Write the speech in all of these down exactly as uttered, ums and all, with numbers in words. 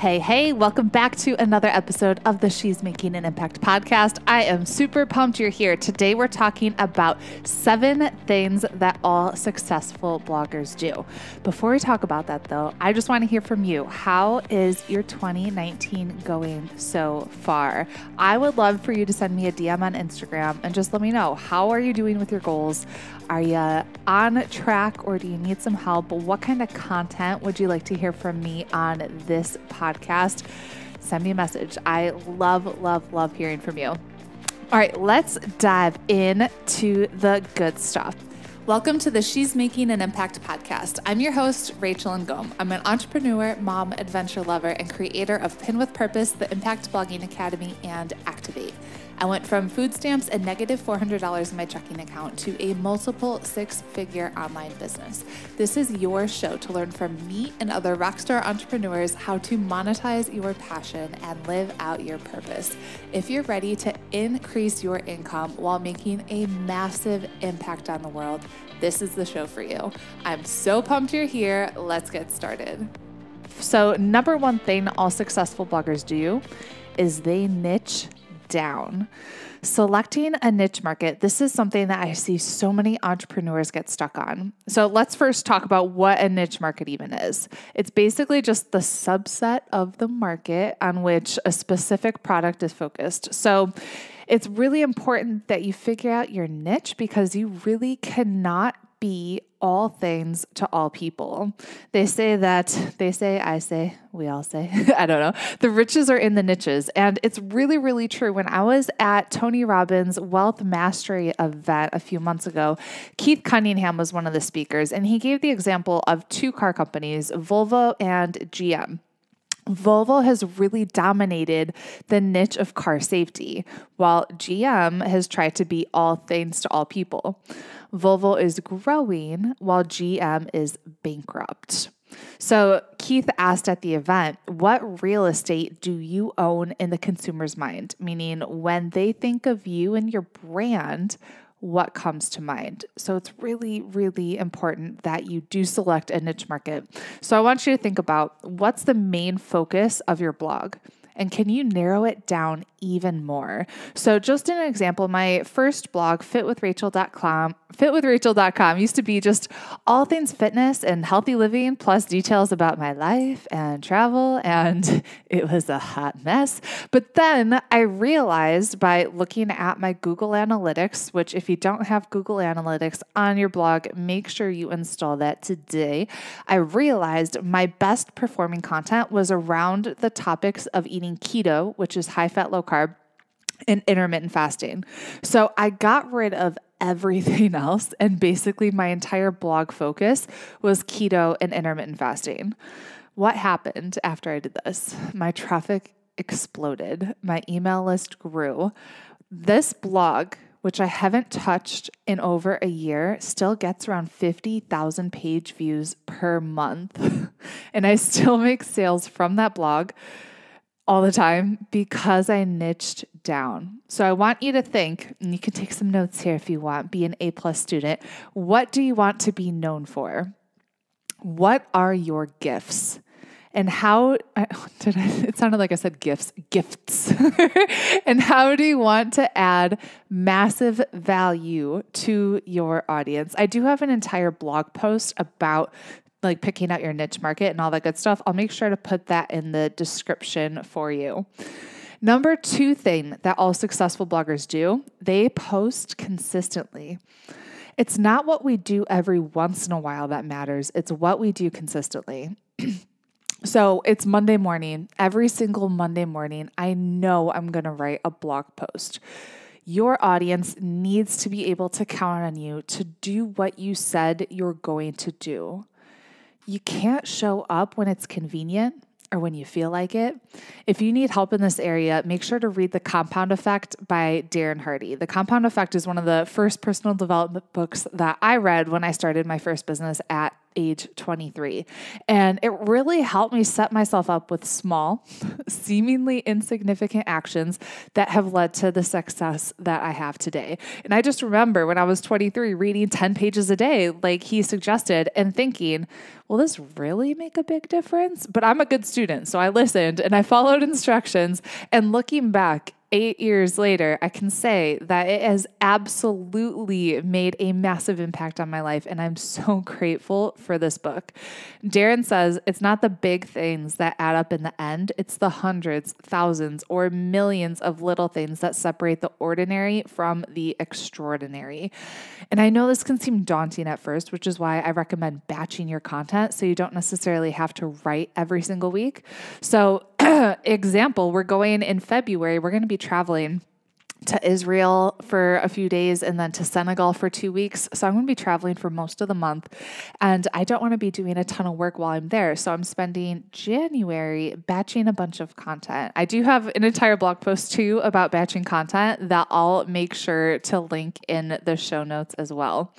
Hey, hey, welcome back to another episode of the She's Making an Impact podcast. I am super pumped you're here. Today, we're talking about seven things that all successful bloggers do. Before we talk about that though, I just want to hear from you. How is your twenty nineteen going so far? I would love for you to send me a D M on Instagram and just let me know, how are you doing with your goals? Are you on track or do you need some help? What kind of content would you like to hear from me on this podcast? podcast, send me a message. I love, love, love hearing from you. All right, let's dive in to the good stuff. Welcome to the She's Making an Impact podcast. I'm your host, Rachel Ngom. I'm an entrepreneur, mom, adventure lover, and creator of Pin with Purpose, the Impact Blogging Academy, and Activate. I went from food stamps and negative four hundred dollars in my checking account to a multiple six-figure online business. This is your show to learn from me and other rockstar entrepreneurs how to monetize your passion and live out your purpose. If you're ready to increase your income while making a massive impact on the world, this is the show for you. I'm so pumped you're here. Let's get started. So, number one thing all successful bloggers do is they niche down. Selecting a niche market, this is something that I see so many entrepreneurs get stuck on. So let's first talk about what a niche market even is. It's basically just the subset of the market on which a specific product is focused. So it's really important that you figure out your niche because you really cannot be all things to all people. They say that, they say, I say, we all say, I don't know, the riches are in the niches. And it's really, really true. When I was at Tony Robbins' Wealth Mastery event a few months ago, Keith Cunningham was one of the speakers, and he gave the example of two car companies, Volvo and G M. Volvo has really dominated the niche of car safety, while G M has tried to be all things to all people. Volvo is growing while G M is bankrupt. So Keith asked at the event, what real estate do you own in the consumer's mind? Meaning when they think of you and your brand, what comes to mind? So it's really, really important that you do select a niche market. So I want you to think about what's the main focus of your blog and can you narrow it down even more? So just an example, my first blog, fit with rachel dot com, fit with rachel dot com used to be just all things fitness and healthy living, plus details about my life and travel, and it was a hot mess. But then I realized by looking at my Google Analytics, which if you don't have Google Analytics on your blog, make sure you install that today. I realized my best performing content was around the topics of eating keto, which is high fat, low carb, and intermittent fasting. So I got rid of everything else. And basically my entire blog focus was keto and intermittent fasting. What happened after I did this? My traffic exploded. My email list grew. This blog, which I haven't touched in over a year, still gets around fifty thousand page views per month. And I still make sales from that blog all the time because I niched down. So I want you to think, and you can take some notes here if you want, be an A plus student. What do you want to be known for? What are your gifts? And how, did I, it sounded like I said gifts, gifts. And how do you want to add massive value to your audience? I do have an entire blog post about like picking out your niche market and all that good stuff. I'll make sure to put that in the description for you. Number two thing that all successful bloggers do, they post consistently. It's not what we do every once in a while that matters. It's what we do consistently. So it's Monday morning. Every single Monday morning, I know I'm going to write a blog post. Your audience needs to be able to count on you to do what you said you're going to do. You can't show up when it's convenient or when you feel like it. If you need help in this area, make sure to read The Compound Effect by Darren Hardy. The Compound Effect is one of the first personal development books that I read when I started my first business at age twenty-three. And it really helped me set myself up with small, seemingly insignificant actions that have led to the success that I have today. And I just remember when I was twenty-three, reading ten pages a day, like he suggested, and thinking, will this really make a big difference? But I'm a good student, so I listened and I followed instructions. And looking back, eight years later, I can say that it has absolutely made a massive impact on my life, and I'm so grateful for this book. Darren says it's not the big things that add up in the end. It's the hundreds, thousands, or millions of little things that separate the ordinary from the extraordinary. And I know this can seem daunting at first, which is why I recommend batching your content so you don't necessarily have to write every single week. So example, we're going in February, we're going to be traveling to Israel for a few days and then to Senegal for two weeks. So I'm going to be traveling for most of the month, and I don't want to be doing a ton of work while I'm there. So I'm spending January batching a bunch of content. I do have an entire blog post too about batching content that I'll make sure to link in the show notes as well.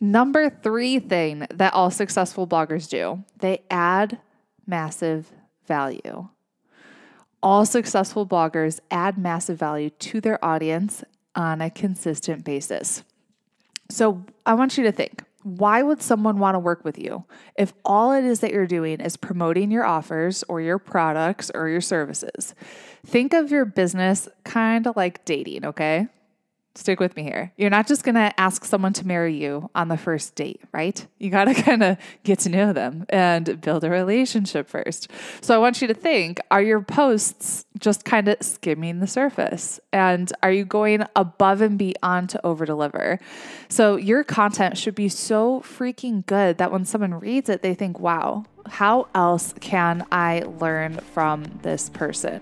Number three thing that all successful bloggers do, they add massive value. All successful bloggers add massive value to their audience on a consistent basis. So I want you to think, why would someone want to work with you if all it is that you're doing is promoting your offers or your products or your services? Think of your business kind of like dating, okay? Stick with me here. You're not just going to ask someone to marry you on the first date, right? You got to kind of get to know them and build a relationship first. So I want you to think, are your posts just kind of skimming the surface? And are you going above and beyond to over-deliver? So your content should be so freaking good that when someone reads it, they think, wow, how else can I learn from this person?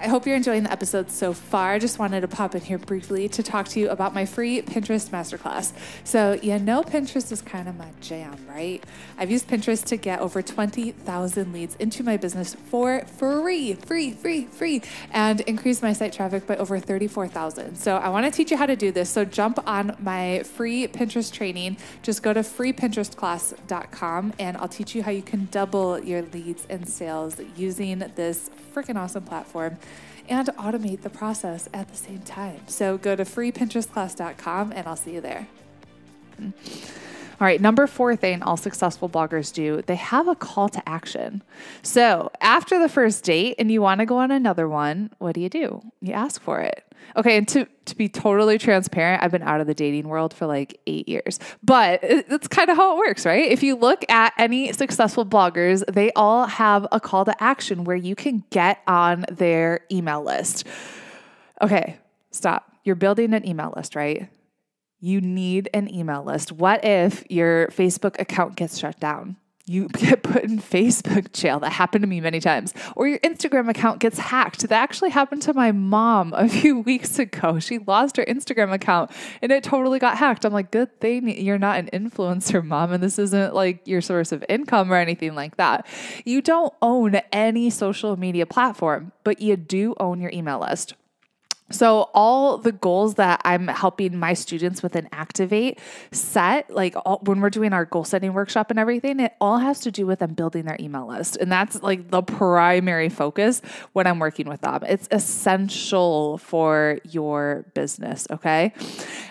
I hope you're enjoying the episode so far. I just wanted to pop in here briefly to talk to you about my free Pinterest masterclass. So you know Pinterest is kind of my jam, right? I've used Pinterest to get over twenty thousand leads into my business for free, free, free, free, and increase my site traffic by over thirty-four thousand. So I want to teach you how to do this. So jump on my free Pinterest training. Just go to free pinterest class dot com and I'll teach you how you can double your leads and sales using this freaking awesome platform and automate the process at the same time. So go to free pinterest class dot com and I'll see you there. All right, number four thing all successful bloggers do, they have a call to action. So after the first date and you want to go on another one, what do you do? You ask for it. Okay, and to, to be totally transparent, I've been out of the dating world for like eight years, but that's kind of how it works, right? If you look at any successful bloggers, they all have a call to action where you can get on their email list. Okay, stop. You're building an email list, right? You need an email list. What if your Facebook account gets shut down? You get put in Facebook jail. That happened to me many times. Or your Instagram account gets hacked. That actually happened to my mom a few weeks ago. She lost her Instagram account and it totally got hacked. I'm like, good thing you're not an influencer, Mom, and this isn't like your source of income or anything like that. You don't own any social media platform, but you do own your email list. So all the goals that I'm helping my students within Activate set, like all, when we're doing our goal setting workshop and everything, it all has to do with them building their email list. And that's like the primary focus when I'm working with them. It's essential for your business, okay?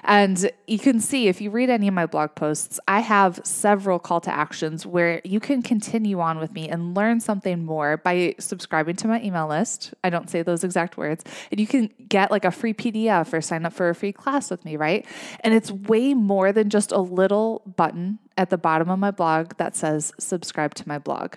And you can see if you read any of my blog posts, I have several call to actions where you can continue on with me and learn something more by subscribing to my email list. I don't say those exact words. And you can get like a free P D F or sign up for a free class with me, right? And it's way more than just a little button at the bottom of my blog that says subscribe to my blog.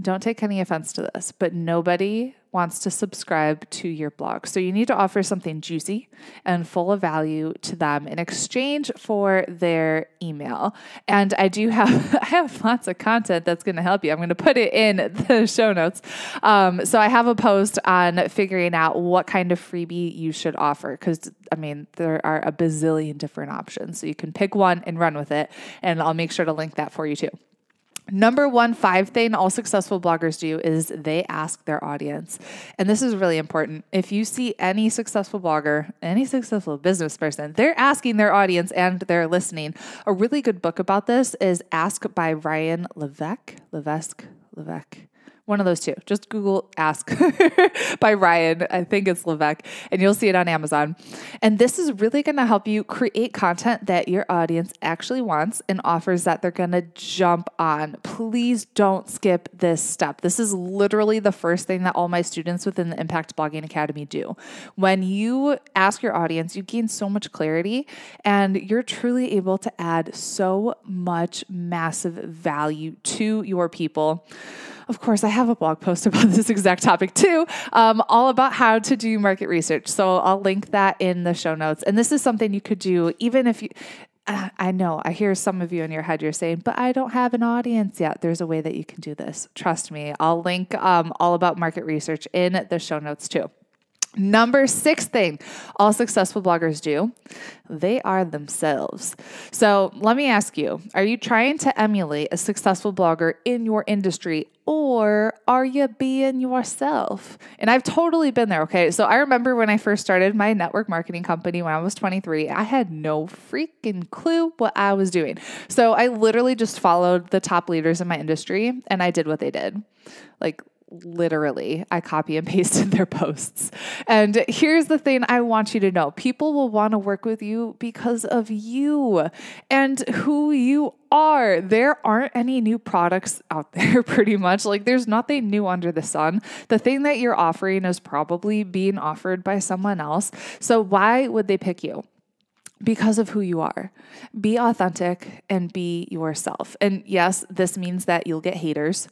Don't take any offense to this, but nobody wants to subscribe to your blog. So you need to offer something juicy and full of value to them in exchange for their email. And I do have, I have lots of content that's going to help you. I'm going to put it in the show notes. Um, so I have a post on figuring out what kind of freebie you should offer. Cause I mean, there are a bazillion different options. So you can pick one and run with it. And I'll make sure to link that for you too. Number one, five thing all successful bloggers do is they ask their audience. And this is really important. If you see any successful blogger, any successful business person, they're asking their audience and they're listening. A really good book about this is Ask by Ryan Levesque, Levesque, Levesque. One of those two. Just Google Ask by Ryan. I think it's Levesque, and you'll see it on Amazon. And this is really going to help you create content that your audience actually wants and offers that they're going to jump on. Please don't skip this step. This is literally the first thing that all my students within the Impact Blogging Academy do. When you ask your audience, you gain so much clarity and you're truly able to add so much massive value to your people. Of course, I have a blog post about this exact topic too, um, all about how to do market research. So I'll link that in the show notes. And this is something you could do even if you, uh, I know I hear some of you in your head, you're saying, but I don't have an audience yet. There's a way that you can do this. Trust me. I'll link um, all about market research in the show notes too. Number six thing all successful bloggers do, they are themselves. So let me ask you, are you trying to emulate a successful blogger in your industry, or are you being yourself? And I've totally been there, okay? So I remember when I first started my network marketing company when I was twenty-three, I had no freaking clue what I was doing. So I literally just followed the top leaders in my industry and I did what they did. Like, literally, I copy and pasted their posts. And here's the thing I want you to know. People will want to work with you because of you and who you are. There aren't any new products out there pretty much. Like, there's nothing new under the sun. The thing that you're offering is probably being offered by someone else. So why would they pick you? Because of who you are. Be authentic and be yourself. And yes, this means that you'll get haters.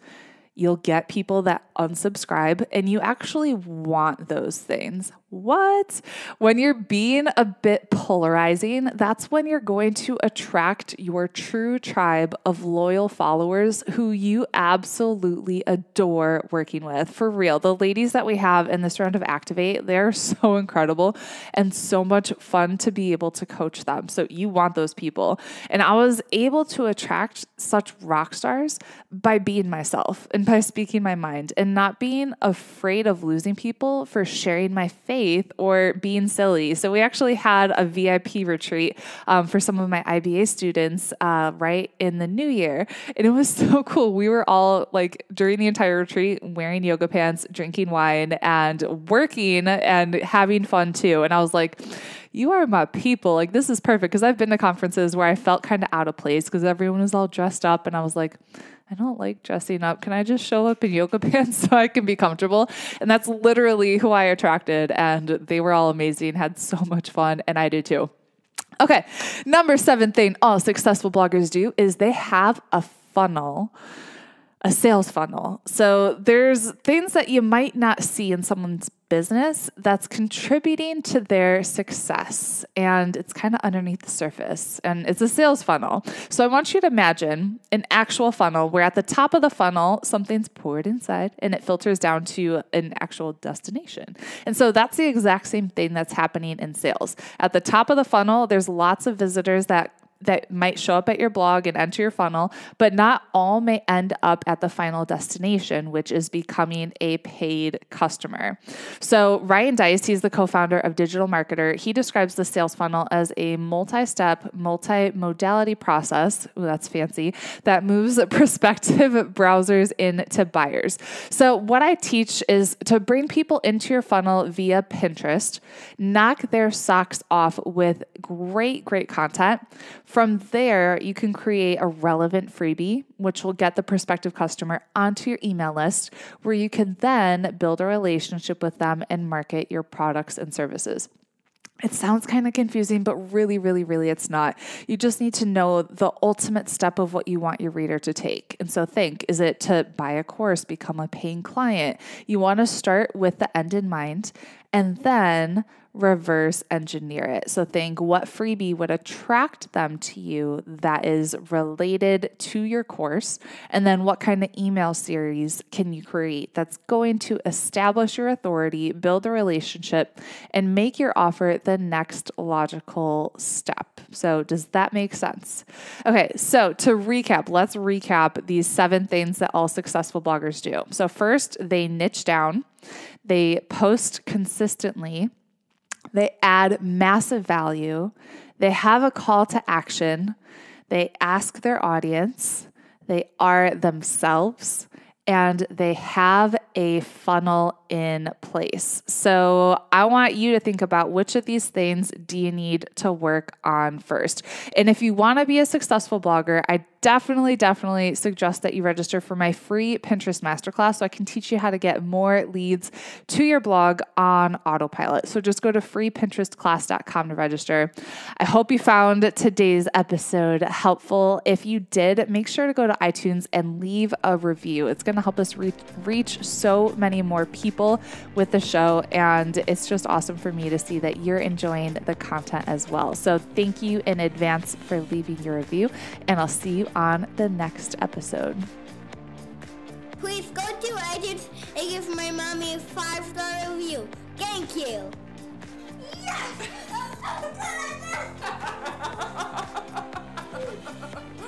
You'll get people that unsubscribe, and you actually want those things. What? When you're being a bit polarizing, that's when you're going to attract your true tribe of loyal followers who you absolutely adore working with. For real, the ladies that we have in this round of Activate, they're so incredible and so much fun to be able to coach them. So you want those people. And I was able to attract such rock stars by being myself and by speaking my mind and not being afraid of losing people for sharing my faith or being silly. So we actually had a V I P retreat um, for some of my I B A students uh, right in the new year. And it was so cool. We were all like during the entire retreat wearing yoga pants, drinking wine and working and having fun too. And I was like, you are my people. Like, this is perfect. Cause I've been to conferences where I felt kind of out of place cause everyone was all dressed up. And I was like, I don't like dressing up. Can I just show up in yoga pants so I can be comfortable? And that's literally who I attracted. And they were all amazing, had so much fun. And I did too. Okay. Number seven thing all successful bloggers do is they have a funnel, a sales funnel. So there's things that you might not see in someone's business that's contributing to their success. And it's kind of underneath the surface, and it's a sales funnel. So I want you to imagine an actual funnel where at the top of the funnel, something's poured inside and it filters down to an actual destination. And so that's the exact same thing that's happening in sales. At the top of the funnel, there's lots of visitors that that might show up at your blog and enter your funnel, but not all may end up at the final destination, which is becoming a paid customer. So Ryan Dice, he's the co-founder of Digital Marketer. He describes the sales funnel as a multi-step, multi-modality process, ooh, that's fancy, that moves prospective browsers into buyers. So what I teach is to bring people into your funnel via Pinterest, knock their socks off with great, great content. From there, you can create a relevant freebie, which will get the prospective customer onto your email list, where you can then build a relationship with them and market your products and services. It sounds kind of confusing, but really, really, really it's not. You just need to know the ultimate step of what you want your reader to take. And so think, is it to buy a course, become a paying client? You want to start with the end in mind and then reverse engineer it. So think, what freebie would attract them to you that is related to your course? And then what kind of email series can you create that's going to establish your authority, build a relationship, and make your offer the next logical step? So does that make sense? Okay, so to recap, let's recap these seven things that all successful bloggers do. So first, they niche down, they post consistently, they add massive value, they have a call to action, they ask their audience, they are themselves, and they have a funnel in place. So I want you to think about, which of these things do you need to work on first? And if you want to be a successful blogger, I definitely, definitely suggest that you register for my free Pinterest masterclass so I can teach you how to get more leads to your blog on autopilot. So just go to free pinterest class dot com to register. I hope you found today's episode helpful. If you did, make sure to go to iTunes and leave a review. It's going to help us re- reach so many more people with the show. And it's just awesome for me to see that you're enjoying the content as well. So thank you in advance for leaving your review, and I'll see you on the next episode. Please go to iTunes and give my mommy a five star review. Thank you. Yes! I'm so glad I